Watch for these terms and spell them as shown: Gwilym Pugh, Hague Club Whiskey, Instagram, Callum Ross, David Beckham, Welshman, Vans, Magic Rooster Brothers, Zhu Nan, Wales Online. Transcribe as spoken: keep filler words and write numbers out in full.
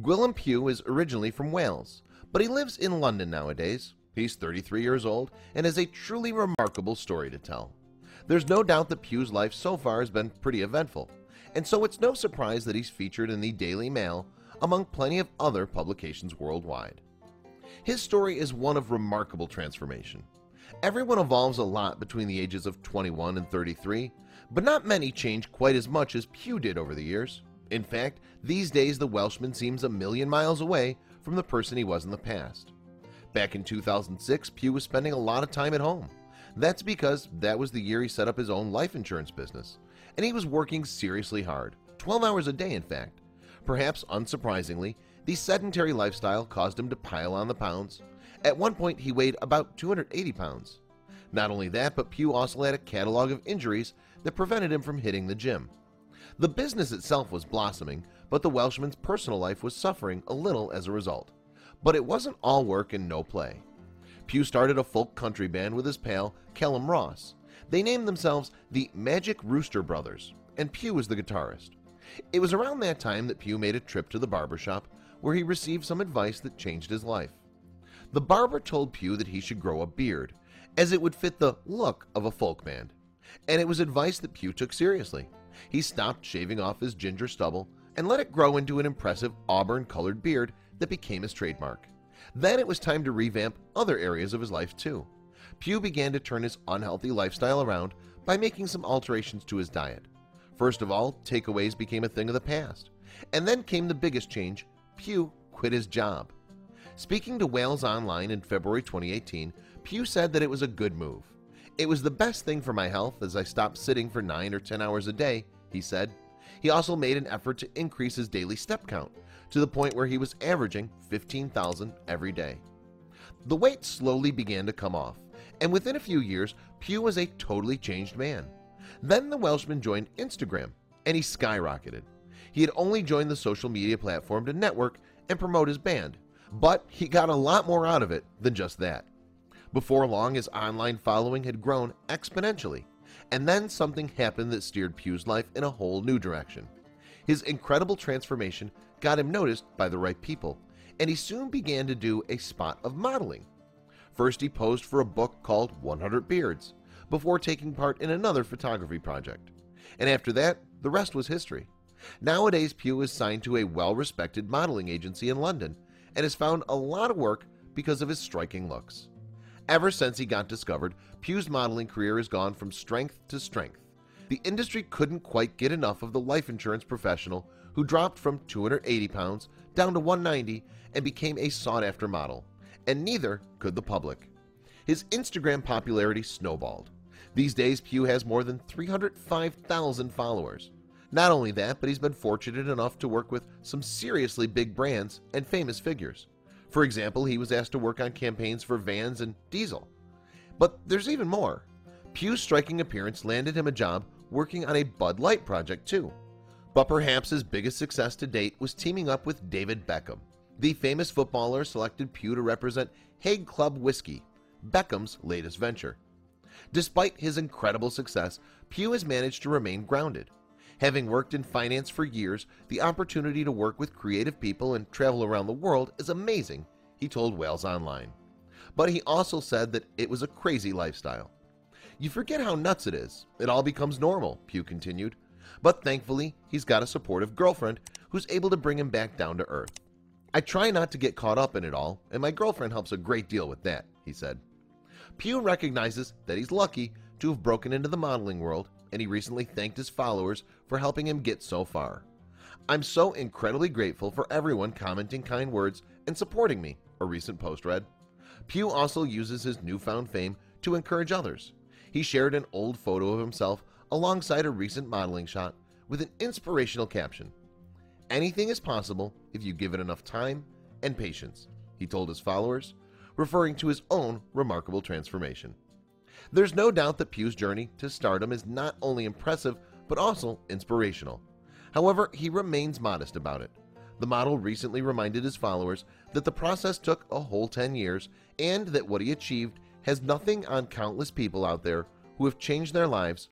Gwilym Pugh is originally from Wales, but he lives in London nowadays. He's thirty-three years old and has a truly remarkable story to tell. There's no doubt that Pugh's life so far has been pretty eventful, and so it's no surprise that he's featured in the Daily Mail among plenty of other publications worldwide. His story is one of remarkable transformation. Everyone evolves a lot between the ages of twenty-one and thirty-three, but not many change quite as much as Pugh did over the years. In fact, these days the Welshman seems a million miles away from the person he was in the past. Back in two thousand six, Pugh was spending a lot of time at home. That's because that was the year he set up his own life insurance business, and he was working seriously hard, twelve hours a day in fact. Perhaps unsurprisingly, the sedentary lifestyle caused him to pile on the pounds. At one point he weighed about two hundred eighty pounds. Not only that, but Pugh also had a catalog of injuries that prevented him from hitting the gym. The business itself was blossoming, but the Welshman's personal life was suffering a little as a result. But it wasn't all work and no play. Pugh started a folk country band with his pal Callum Ross. They named themselves the Magic Rooster Brothers, and Pugh was the guitarist. It was around that time that Pugh made a trip to the barbershop, where he received some advice that changed his life. The barber told Pugh that he should grow a beard, as it would fit the look of a folk band, and it was advice that Pugh took seriously. He stopped shaving off his ginger stubble and let it grow into an impressive auburn-colored beard that became his trademark. Then it was time to revamp other areas of his life too. Pugh began to turn his unhealthy lifestyle around by making some alterations to his diet. First of all, takeaways became a thing of the past, and then came the biggest change: Pugh quit his job. Speaking to Wales Online in February twenty eighteen, Pugh said that it was a good move. "It was the best thing for my health, as I stopped sitting for nine or ten hours a day," he said. He also made an effort to increase his daily step count, to the point where he was averaging fifteen thousand every day. The weight slowly began to come off, and within a few years, Pugh was a totally changed man. Then the Welshman joined Instagram, and he skyrocketed. He had only joined the social media platform to network and promote his band, but he got a lot more out of it than just that. Before long, his online following had grown exponentially, and then something happened that steered Pugh's life in a whole new direction. His incredible transformation got him noticed by the right people, and he soon began to do a spot of modeling. First, he posed for a book called one hundred Beards, before taking part in another photography project. And after that, the rest was history. Nowadays, Pugh is signed to a well-respected modeling agency in London, and has found a lot of work because of his striking looks. Ever since he got discovered, Pugh's modeling career has gone from strength to strength. The industry couldn't quite get enough of the life insurance professional who dropped from two hundred eighty pounds down to one hundred ninety and became a sought-after model, and neither could the public. His Instagram popularity snowballed. These days, Pugh has more than three hundred five thousand followers. Not only that, but he's been fortunate enough to work with some seriously big brands and famous figures. For example, he was asked to work on campaigns for Vans and Diesel. But there's even more. Pugh's striking appearance landed him a job working on a Bud Light project too. But perhaps his biggest success to date was teaming up with David Beckham. The famous footballer selected Pugh to represent Hague Club Whiskey, Beckham's latest venture. Despite his incredible success, Pugh has managed to remain grounded. Having worked in finance for years, the opportunity to work with creative people and travel around the world is amazing, he told Wales Online. But he also said that it was a crazy lifestyle. "You forget how nuts it is. It all becomes normal," Pugh continued. But thankfully, he's got a supportive girlfriend who's able to bring him back down to earth. "I try not to get caught up in it all, and my girlfriend helps a great deal with that," he said. Pugh recognizes that he's lucky to have broken into the modeling world, and he recently thanked his followers for helping him get so far. "I'm so incredibly grateful for everyone commenting kind words and supporting me," a recent post read. Pugh also uses his newfound fame to encourage others. He shared an old photo of himself alongside a recent modeling shot with an inspirational caption. "Anything is possible if you give it enough time and patience," he told his followers, referring to his own remarkable transformation. There's no doubt that Pugh's journey to stardom is not only impressive but also inspirational. However, he remains modest about it. The model recently reminded his followers that the process took a whole ten years, and that what he achieved has nothing on countless people out there who have changed their lives